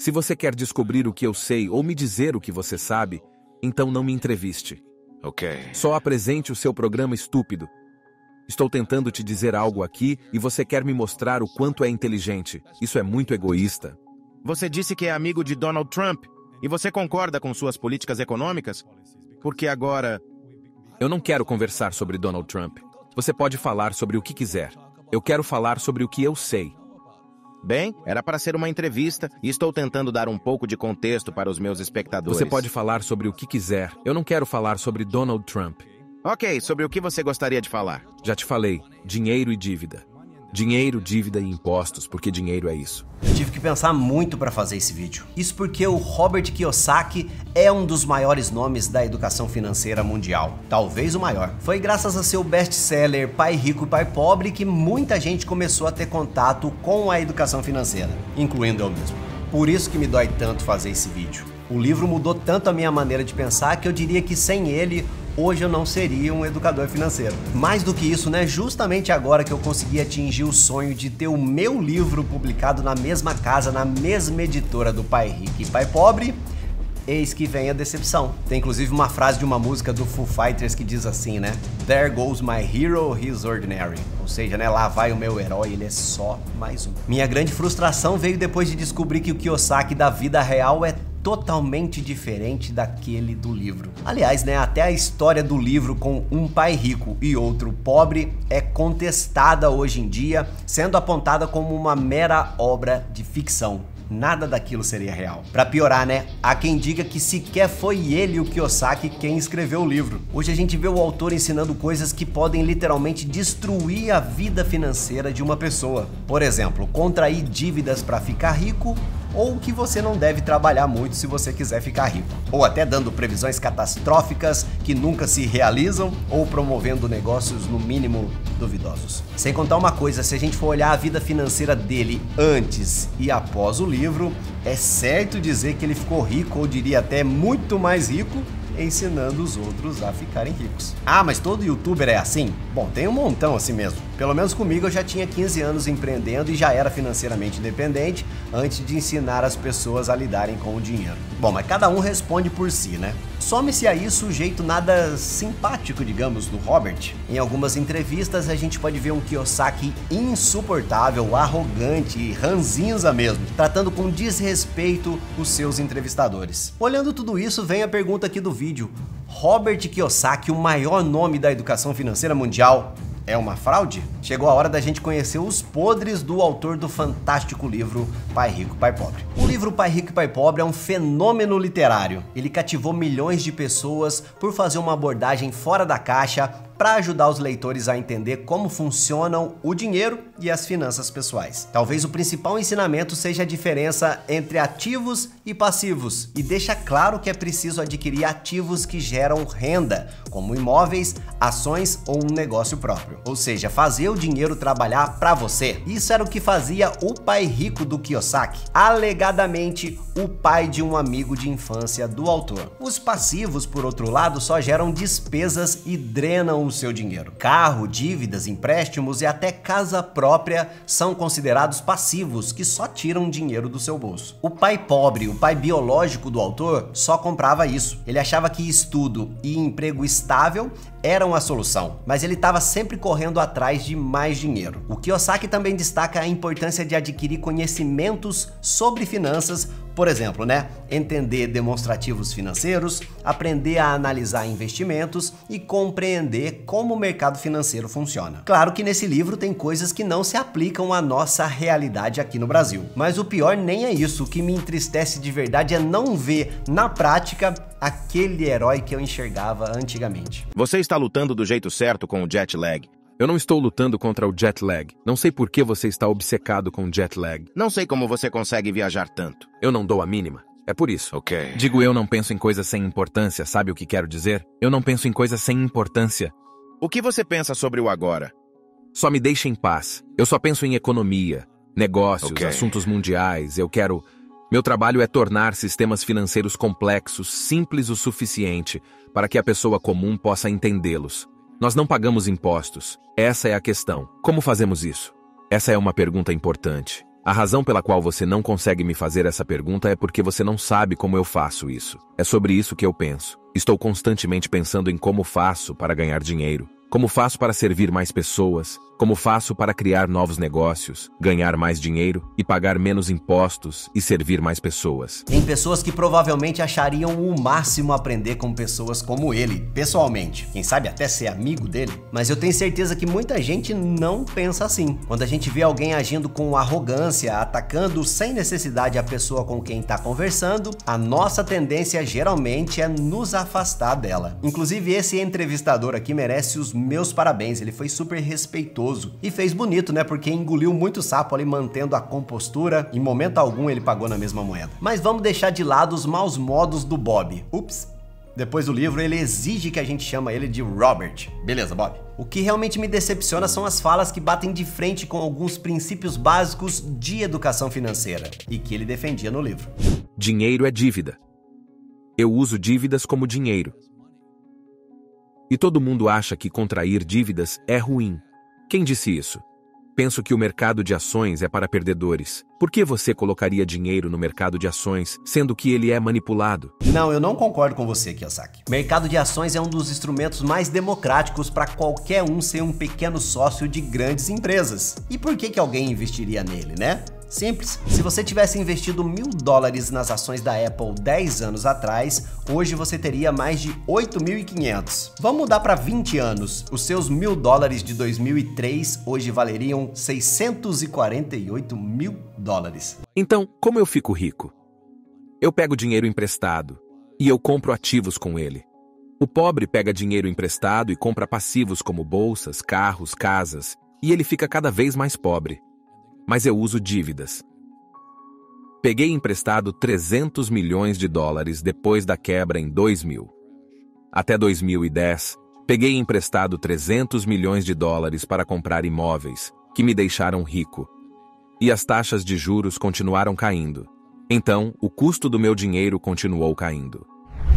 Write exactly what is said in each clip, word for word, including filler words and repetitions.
Se você quer descobrir o que eu sei ou me dizer o que você sabe, então não me entreviste. Ok. Só apresente o seu programa estúpido. Estou tentando te dizer algo aqui e você quer me mostrar o quanto é inteligente. Isso é muito egoísta. Você disse que é amigo de Donald Trump e você concorda com suas políticas econômicas? Porque agora... Eu não quero conversar sobre Donald Trump. Você pode falar sobre o que quiser. Eu quero falar sobre o que eu sei. Bem, era para ser uma entrevista e estou tentando dar um pouco de contexto para os meus espectadores. Você pode falar sobre o que quiser. Eu não quero falar sobre Donald Trump. Ok, sobre o que você gostaria de falar? Já te falei, dinheiro e dívida. Dinheiro, dívida e impostos, porque dinheiro é isso. Eu tive que pensar muito para fazer esse vídeo. Isso porque o Robert Kiyosaki é um dos maiores nomes da educação financeira mundial. Talvez o maior. Foi graças a seu best-seller Pai Rico e Pai Pobre que muita gente começou a ter contato com a educação financeira, incluindo eu mesmo. Por isso que me dói tanto fazer esse vídeo. O livro mudou tanto a minha maneira de pensar que eu diria que sem ele, hoje eu não seria um educador financeiro. Mais do que isso, né? Justamente agora que eu consegui atingir o sonho de ter o meu livro publicado na mesma casa, na mesma editora do Pai Rico e Pai Pobre, eis que vem a decepção. Tem inclusive uma frase de uma música do Foo Fighters que diz assim, né? There goes my hero, he's ordinary. Ou seja, né? Lá vai o meu herói, ele é só mais um. Minha grande frustração veio depois de descobrir que o Kiyosaki da vida real é totalmente diferente daquele do livro. Aliás, né, até a história do livro com um pai rico e outro pobre é contestada hoje em dia, sendo apontada como uma mera obra de ficção. Nada daquilo seria real. Pra piorar, né? Há quem diga que sequer foi ele, o Kiyosaki, quem escreveu o livro. Hoje a gente vê o autor ensinando coisas que podem literalmente destruir a vida financeira de uma pessoa. Por exemplo, contrair dívidas para ficar rico, ou que você não deve trabalhar muito se você quiser ficar rico. Ou até dando previsões catastróficas que nunca se realizam, ou promovendo negócios no mínimo duvidosos. Sem contar uma coisa, se a gente for olhar a vida financeira dele antes e após o livro, é certo dizer que ele ficou rico, ou diria até muito mais rico, ensinando os outros a ficarem ricos. Ah, mas todo youtuber é assim? Bom, tem um montão assim mesmo. Pelo menos comigo eu já tinha quinze anos empreendendo e já era financeiramente independente antes de ensinar as pessoas a lidarem com o dinheiro. Bom, mas cada um responde por si, né? Some-se a isso o jeito nada simpático, digamos, do Robert. Em algumas entrevistas a gente pode ver um Kiyosaki insuportável, arrogante e ranzinza mesmo, tratando com desrespeito os seus entrevistadores. Olhando tudo isso, vem a pergunta aqui do vídeo. Robert Kiyosaki, o maior nome da educação financeira mundial, é uma fraude? Chegou a hora da gente conhecer os podres do autor do fantástico livro Pai Rico, Pai Pobre. O livro Pai Rico, Pai Pobre é um fenômeno literário. Ele cativou milhões de pessoas por fazer uma abordagem fora da caixa para ajudar os leitores a entender como funcionam o dinheiro e as finanças pessoais. Talvez o principal ensinamento seja a diferença entre ativos e passivos, e deixa claro que é preciso adquirir ativos que geram renda, como imóveis, ações ou um negócio próprio. Ou seja, fazer o dinheiro trabalhar para você. Isso era o que fazia o pai rico do Kiyosaki, alegadamente o pai de um amigo de infância do autor. Os passivos, por outro lado, só geram despesas e drenam o seu dinheiro. Carro, dívidas, empréstimos e até casa própria são considerados passivos, que só tiram dinheiro do seu bolso. O pai pobre, o pai biológico do autor, só comprava isso. Ele achava que estudo e emprego estável eram a solução, mas ele estava sempre correndo atrás de mais dinheiro. O Kiyosaki também destaca a importância de adquirir conhecimentos sobre finanças, por exemplo, né? Entender demonstrativos financeiros, aprender a analisar investimentos e compreender como o mercado financeiro funciona. Claro que nesse livro tem coisas que não se aplicam à nossa realidade aqui no Brasil, mas o pior nem é isso. O que me entristece de verdade é não ver na prática aquele herói que eu enxergava antigamente. Você está lutando do jeito certo com o jet lag. Eu não estou lutando contra o jet lag. Não sei por que você está obcecado com jet lag. Não sei como você consegue viajar tanto. Eu não dou a mínima. É por isso. Ok. Digo, eu não penso em coisas sem importância, sabe o que quero dizer? Eu não penso em coisas sem importância. O que você pensa sobre o agora? Só me deixa em paz. Eu só penso em economia, negócios, okay, assuntos mundiais. Eu quero... Meu trabalho é tornar sistemas financeiros complexos simples o suficiente para que a pessoa comum possa entendê-los. Nós não pagamos impostos. Essa é a questão. Como fazemos isso? Essa é uma pergunta importante. A razão pela qual você não consegue me fazer essa pergunta é porque você não sabe como eu faço isso. É sobre isso que eu penso. Estou constantemente pensando em como faço para ganhar dinheiro, como faço para servir mais pessoas, como faço para criar novos negócios, ganhar mais dinheiro e pagar menos impostos e servir mais pessoas. Tem pessoas que provavelmente achariam o máximo aprender com pessoas como ele, pessoalmente. Quem sabe até ser amigo dele. Mas eu tenho certeza que muita gente não pensa assim. Quando a gente vê alguém agindo com arrogância, atacando sem necessidade a pessoa com quem está conversando, a nossa tendência geralmente é nos afastar dela. Inclusive, esse entrevistador aqui merece os meus parabéns, ele foi super respeitoso e fez bonito, né, porque engoliu muito sapo ali, mantendo a compostura. Em momento algum ele pagou na mesma moeda. Mas vamos deixar de lado os maus modos do Bob. Ups. Depois do livro, ele exige que a gente chama ele de Robert. Beleza, Bob? O que realmente me decepciona são as falas que batem de frente com alguns princípios básicos de educação financeira e que ele defendia no livro. Dinheiro é dívida. Eu uso dívidas como dinheiro. E todo mundo acha que contrair dívidas é ruim. Quem disse isso? Penso que o mercado de ações é para perdedores. Por que você colocaria dinheiro no mercado de ações, sendo que ele é manipulado? Não, eu não concordo com você, Kiyosaki. Mercado de ações é um dos instrumentos mais democráticos para qualquer um ser um pequeno sócio de grandes empresas. E por que que alguém investiria nele, né? Simples. Se você tivesse investido mil dólares nas ações da Apple dez anos atrás, hoje você teria mais de oito mil e quinhentos. Vamos mudar para vinte anos. Os seus mil dólares de dois mil e três hoje valeriam seiscentos e quarenta e oito mil dólares. Então, como eu fico rico? Eu pego dinheiro emprestado e eu compro ativos com ele. O pobre pega dinheiro emprestado e compra passivos como bolsas, carros, casas, e ele fica cada vez mais pobre. Mas eu uso dívidas. Peguei emprestado trezentos milhões de dólares depois da quebra em dois mil. Até dois mil e dez, peguei emprestado trezentos milhões de dólares para comprar imóveis, que me deixaram rico. E as taxas de juros continuaram caindo. Então, o custo do meu dinheiro continuou caindo.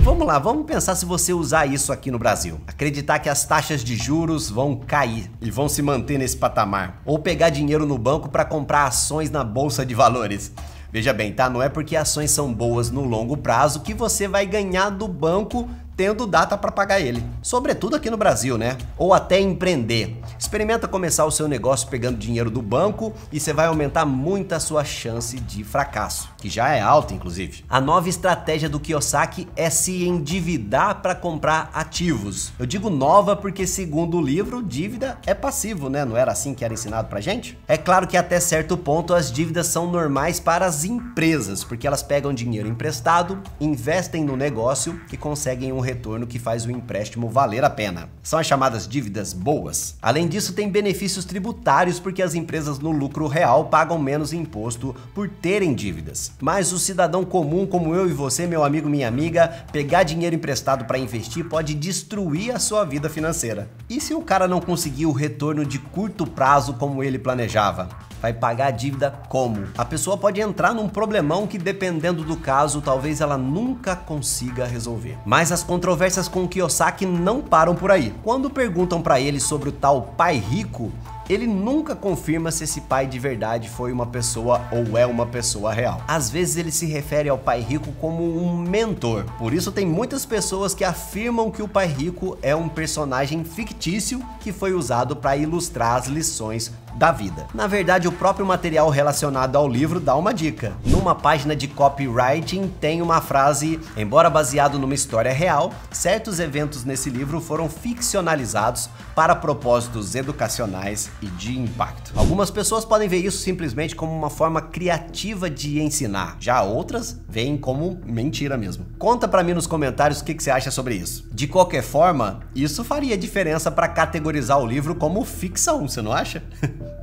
Vamos lá, vamos pensar se você usar isso aqui no Brasil. Acreditar que as taxas de juros vão cair e vão se manter nesse patamar. Ou pegar dinheiro no banco para comprar ações na bolsa de valores. Veja bem, tá? Não é porque ações são boas no longo prazo que você vai ganhar do banco tendo data para pagar ele. Sobretudo aqui no Brasil, né? Ou até empreender. Experimenta começar o seu negócio pegando dinheiro do banco e você vai aumentar muito a sua chance de fracasso, que já é alta, inclusive. A nova estratégia do Kiyosaki é se endividar para comprar ativos. Eu digo nova porque, segundo o livro, dívida é passivo, né? Não era assim que era ensinado pra gente? É claro que até certo ponto as dívidas são normais para as empresas, porque elas pegam dinheiro emprestado, investem no negócio e conseguem um retorno que faz o empréstimo valer a pena. São as chamadas dívidas boas. Além disso, tem benefícios tributários porque as empresas no lucro real pagam menos imposto por terem dívidas. Mas o cidadão comum como eu e você, meu amigo, minha amiga, pegar dinheiro emprestado para investir pode destruir a sua vida financeira. E se o cara não conseguir o retorno de curto prazo como ele planejava? Vai pagar a dívida como? A pessoa pode entrar num problemão que, dependendo do caso, talvez ela nunca consiga resolver. Mas as controvérsias com o Kiyosaki não param por aí. Quando perguntam para ele sobre o tal pai rico, ele nunca confirma se esse pai de verdade foi uma pessoa ou é uma pessoa real. Às vezes ele se refere ao pai rico como um mentor. Por isso tem muitas pessoas que afirmam que o pai rico é um personagem fictício que foi usado para ilustrar as lições da vida. Na verdade, o próprio material relacionado ao livro dá uma dica. Numa página de copywriting tem uma frase: embora baseado numa história real, certos eventos nesse livro foram ficcionalizados para propósitos educacionais e de impacto. Algumas pessoas podem ver isso simplesmente como uma forma criativa de ensinar, já outras veem como mentira mesmo. Conta pra mim nos comentários o que que você acha sobre isso. De qualquer forma, isso faria diferença para categorizar o livro como ficção, você não acha?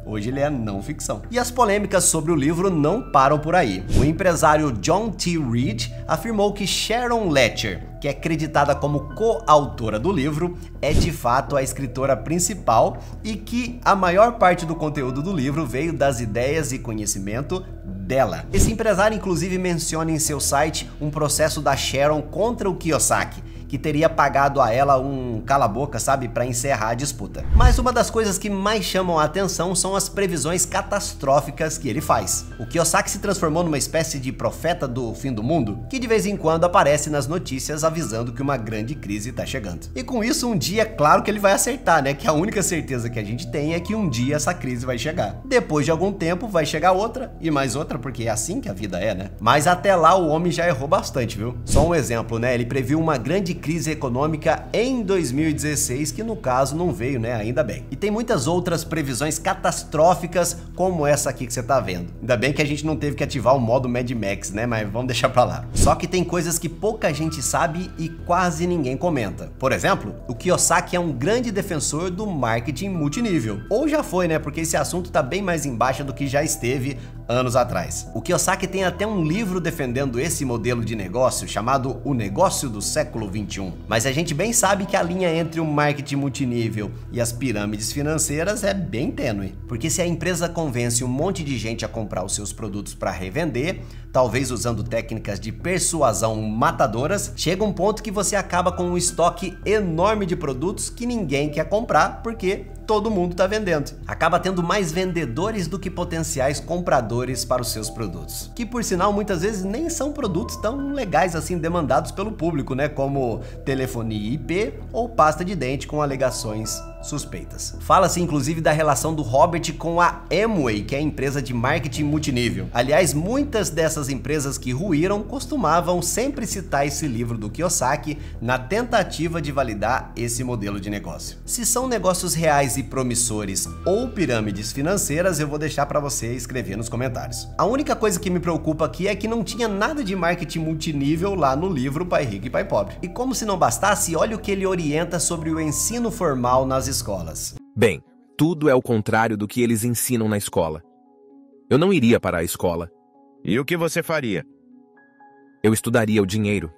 Hoje ele é não ficção. E as polêmicas sobre o livro não param por aí. O empresário John T. Reed afirmou que Sharon Letcher, que é creditada como coautora do livro, é de fato a escritora principal e que a maior parte do conteúdo do livro veio das ideias e conhecimento dela. Esse empresário inclusive menciona em seu site um processo da Sharon contra o Kiyosaki, que teria pagado a ela um cala-boca, sabe, para encerrar a disputa. Mas uma das coisas que mais chamam a atenção são as previsões catastróficas que ele faz. O Kiyosaki se transformou numa espécie de profeta do fim do mundo, que de vez em quando aparece nas notícias avisando que uma grande crise está chegando. E com isso, um dia, claro que ele vai acertar, né? Que a única certeza que a gente tem é que um dia essa crise vai chegar. Depois de algum tempo, vai chegar outra e mais outra, porque é assim que a vida é, né? Mas até lá, o homem já errou bastante, viu? Só um exemplo, né? Ele previu uma grande crise econômica em dois mil e dezesseis, que no caso não veio, né? Ainda bem. E tem muitas outras previsões catastróficas, como essa aqui que você tá vendo. Ainda bem que a gente não teve que ativar o modo Mad Max, né? Mas vamos deixar pra lá. Só que tem coisas que pouca gente sabe e quase ninguém comenta. Por exemplo, o Kiyosaki é um grande defensor do marketing multinível. Ou já foi, né? Porque esse assunto tá bem mais embaixo do que já esteve anos atrás. O Kiyosaki tem até um livro defendendo esse modelo de negócio, chamado O Negócio do Século vinte e um. Mas a gente bem sabe que a linha entre o marketing multinível e as pirâmides financeiras é bem tênue. Porque se a empresa convence um monte de gente a comprar os seus produtos para revender, talvez usando técnicas de persuasão matadoras, chega um ponto que você acaba com um estoque enorme de produtos que ninguém quer comprar, porque todo mundo está vendendo. Acaba tendo mais vendedores do que potenciais compradores para os seus produtos. Que, por sinal, muitas vezes nem são produtos tão legais assim demandados pelo público, né? Como telefonia I P ou pasta de dente com alegações suspeitas. Fala-se, inclusive, da relação do Robert com a Amway, que é a empresa de marketing multinível. Aliás, muitas dessas empresas que ruíram costumavam sempre citar esse livro do Kiyosaki na tentativa de validar esse modelo de negócio. Se são negócios reais e promissores ou pirâmides financeiras, eu vou deixar para você escrever nos comentários. A única coisa que me preocupa aqui é que não tinha nada de marketing multinível lá no livro Pai Rico e Pai Pobre. E como se não bastasse, olha o que ele orienta sobre o ensino formal nas escolas. Bem, tudo é o contrário do que eles ensinam na escola. Eu não iria para a escola. E o que você faria? Eu estudaria o dinheiro.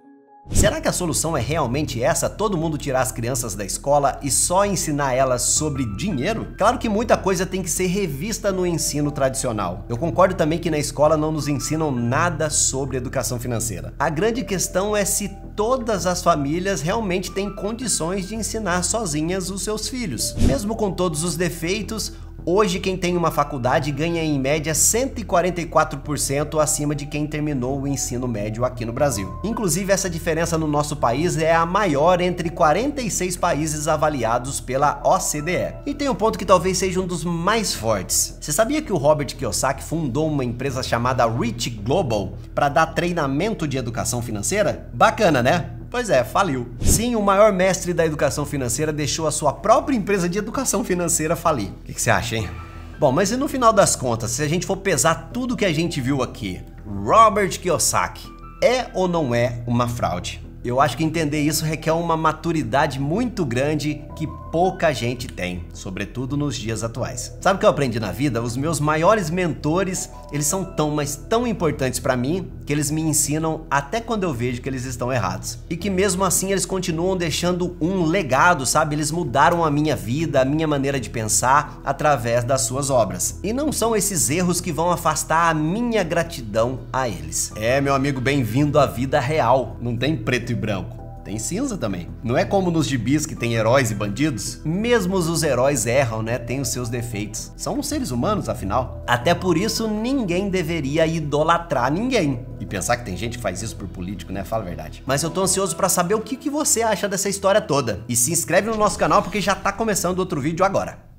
Será que a solução é realmente essa? Todo mundo tirar as crianças da escola e só ensinar elas sobre dinheiro? Claro que muita coisa tem que ser revista no ensino tradicional. Eu concordo também que na escola não nos ensinam nada sobre educação financeira. A grande questão é se todas as famílias realmente têm condições de ensinar sozinhas os seus filhos. Mesmo com todos os defeitos, hoje quem tem uma faculdade ganha em média cento e quarenta e quatro por cento acima de quem terminou o ensino médio aqui no Brasil. Inclusive, essa diferença no nosso país é a maior entre quarenta e seis países avaliados pela O C D E. E tem um ponto que talvez seja um dos mais fortes. Você sabia que o Robert Kiyosaki fundou uma empresa chamada Rich Global para dar treinamento de educação financeira? Bacana, né? Pois é, faliu. Sim, o maior mestre da educação financeira deixou a sua própria empresa de educação financeira falir. O que que você acha, hein? Bom, mas e no final das contas, se a gente for pesar tudo que a gente viu aqui, Robert Kiyosaki é ou não é uma fraude? Eu acho que entender isso requer uma maturidade muito grande que pouca gente tem, sobretudo nos dias atuais. Sabe o que eu aprendi na vida? Os meus maiores mentores, eles são tão, mas tão importantes para mim, que eles me ensinam até quando eu vejo que eles estão errados. E que mesmo assim eles continuam deixando um legado, sabe? Eles mudaram a minha vida, a minha maneira de pensar através das suas obras. E não são esses erros que vão afastar a minha gratidão a eles. É, meu amigo, bem-vindo à vida real. Não tem preto e branco. Tem cinza também. Não é como nos gibis que tem heróis e bandidos? Mesmo os heróis erram, né? Tem os seus defeitos. São seres humanos, afinal. Até por isso, ninguém deveria idolatrar ninguém. E pensar que tem gente que faz isso por político, né? Fala a verdade. Mas eu tô ansioso pra saber o que que você acha dessa história toda. E se inscreve no nosso canal porque já tá começando outro vídeo agora.